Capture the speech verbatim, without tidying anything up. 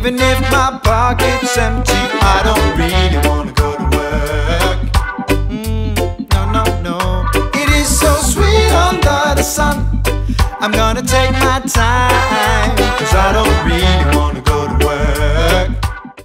even if my pocket's empty, I don't really wanna go to work. Mm, no, no, no. It is so sweet under the sun. I'm gonna take my time, cause I don't really wanna